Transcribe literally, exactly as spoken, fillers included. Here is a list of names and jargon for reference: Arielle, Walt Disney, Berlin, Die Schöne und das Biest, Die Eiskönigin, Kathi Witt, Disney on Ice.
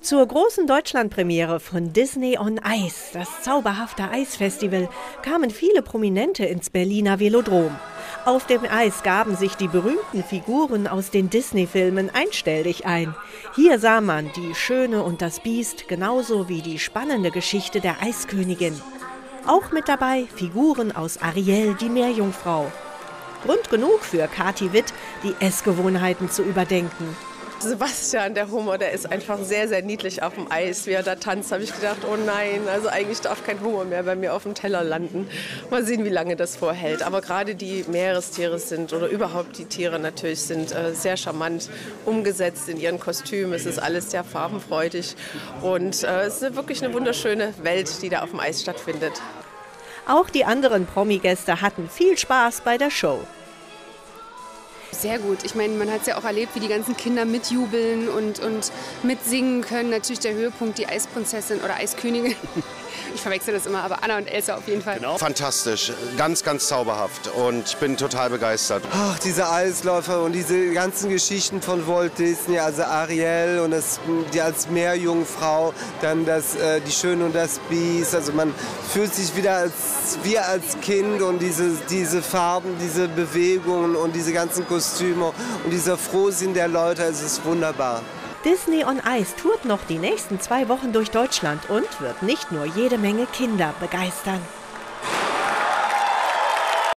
Zur großen Deutschlandpremiere von Disney on Ice, das zauberhafte Eisfestival, kamen viele Prominente ins Berliner Velodrom. Auf dem Eis gaben sich die berühmten Figuren aus den Disney-Filmen einstellig ein. Hier sah man Die Schöne und das Biest, genauso wie die spannende Geschichte der Eiskönigin. Auch mit dabei Figuren aus Arielle, die Meerjungfrau. Grund genug für Kathi Witt, die Essgewohnheiten zu überdenken. Sebastian, der Hummer, der ist einfach sehr, sehr niedlich auf dem Eis. Wie er da tanzt, habe ich gedacht, oh nein, also eigentlich darf kein Hummer mehr bei mir auf dem Teller landen. Mal sehen, wie lange das vorhält. Aber gerade die Meerestiere sind, oder überhaupt die Tiere natürlich, sind äh, sehr charmant umgesetzt in ihren Kostümen. Es ist alles sehr farbenfreudig und äh, es ist wirklich eine wunderschöne Welt, die da auf dem Eis stattfindet. Auch die anderen Promi-Gäste hatten viel Spaß bei der Show. Sehr gut. Ich meine, man hat es ja auch erlebt, wie die ganzen Kinder mitjubeln und, und mitsingen können. Natürlich der Höhepunkt, die Eisprinzessin oder Eiskönigin. Ich verwechsel das immer, aber Anna und Elsa auf jeden Fall. Genau. Fantastisch, ganz, ganz zauberhaft und ich bin total begeistert. Ach, diese Eisläufer und diese ganzen Geschichten von Walt Disney, also Arielle und das, die als Meerjungfrau, dann das, äh, die Schöne und das Biest. Also man fühlt sich wieder als, wie als Kind und diese, diese Farben, diese Bewegungen und diese ganzen Kostüme. Und dieser Frohsinn der Leute, es ist wunderbar. Disney on Ice tourt noch die nächsten zwei Wochen durch Deutschland und wird nicht nur jede Menge Kinder begeistern.